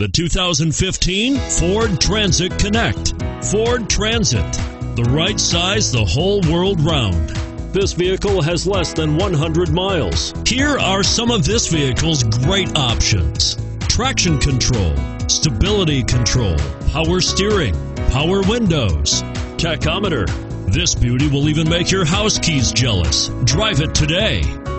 The 2015 Ford Transit Connect. Ford Transit, the right size the whole world round. This vehicle has less than 100 miles. Here are some of this vehicle's great options: traction control, stability control, power steering, power windows, tachometer. This beauty will even make your house keys jealous. Drive it today.